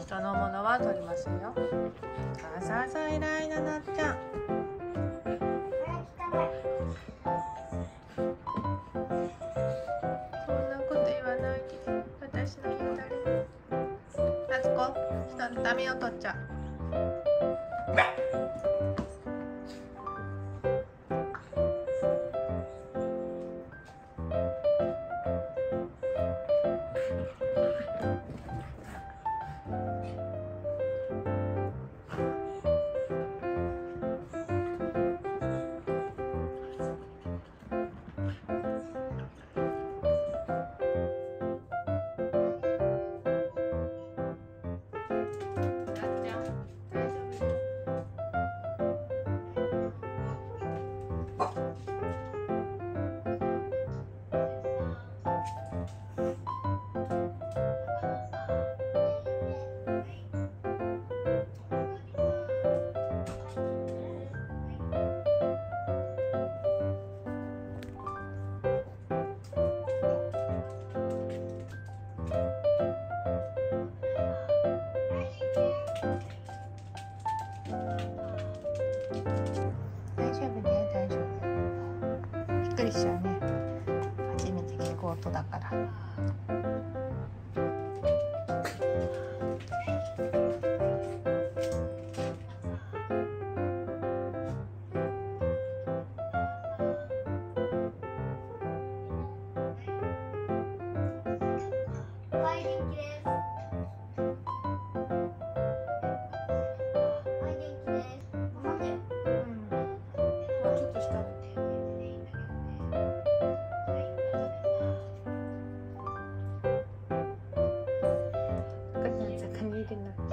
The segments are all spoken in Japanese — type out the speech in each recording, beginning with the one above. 人のものは取りませんよ。さあさあ、偉いななっちゃん。そんなこと言わないで、私の言うたり。夏子、人のダメを取っちゃう。びっくりしちゃうね。初めて聞く音だから。なっ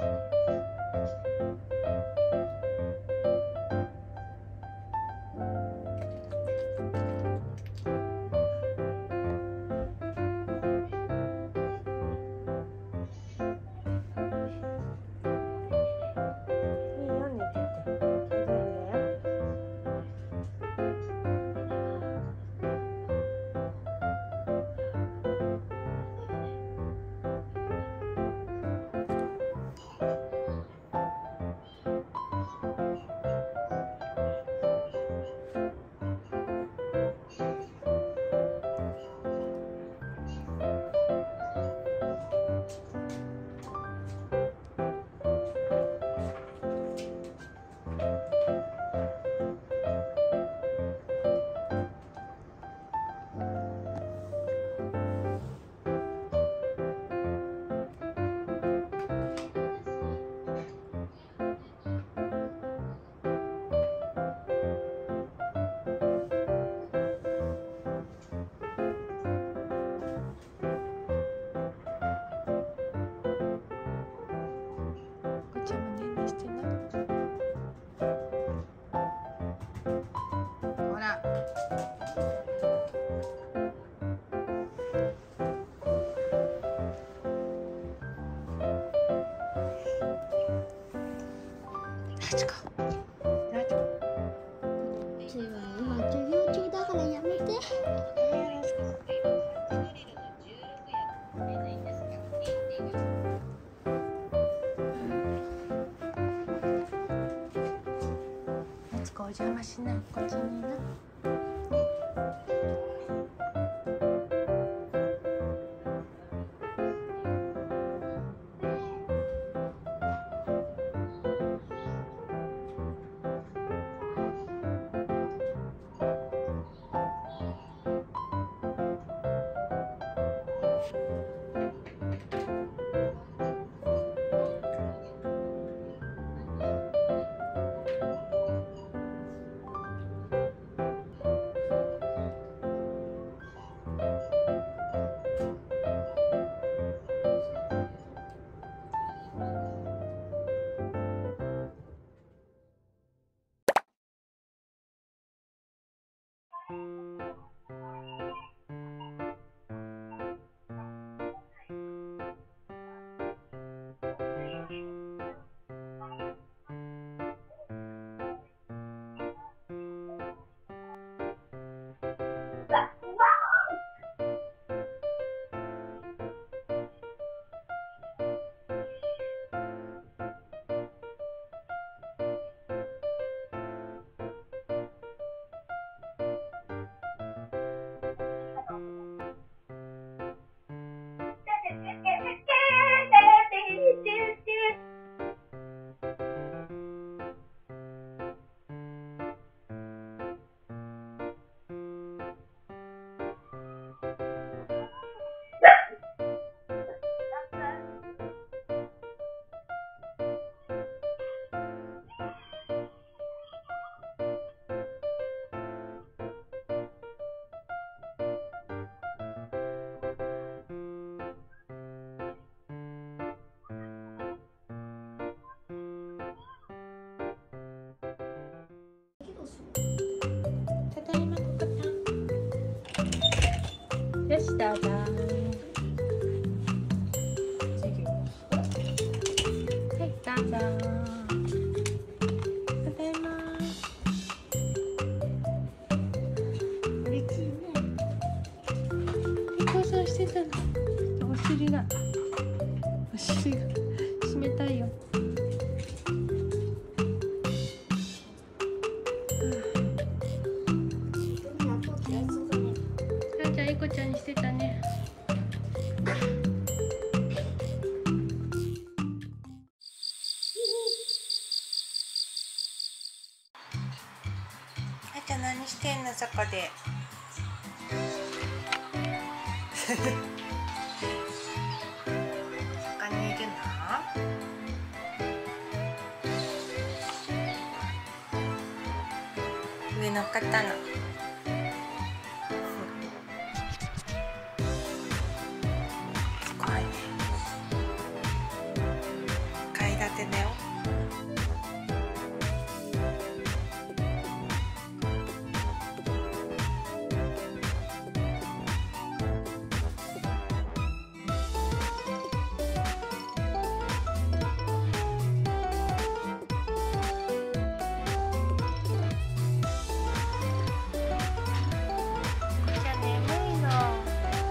ちゃん、なっちゃん。自分は授業中だからやめて。なつこお邪魔しない、こっちにな。したがはいどうぞただいまー。リコさんしてたのお尻が冷たいよ。リコちゃんにしてたね。あいちゃん何してんのそこで。他にいるの？上乗っかったの。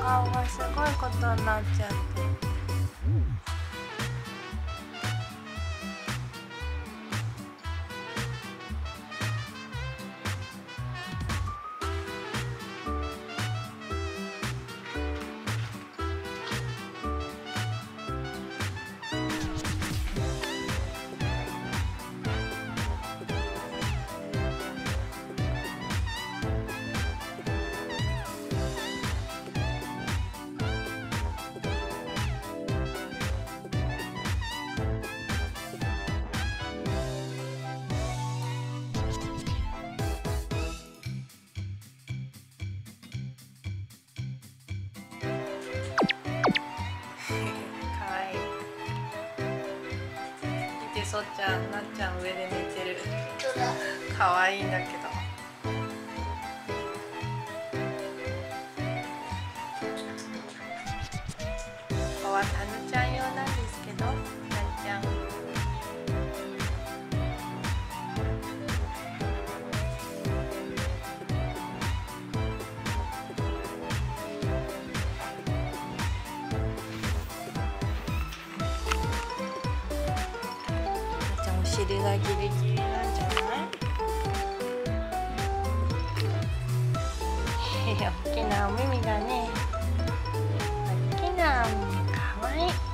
顔がすごいことになっちゃって、そっちゃん、なっちゃん上で寝てる。可愛いんだけど。ここはたぬちゃん用なんですけど、なっちゃん。お尻がギリギリなんじゃない？大きなお耳がね、大きなお耳かわいい。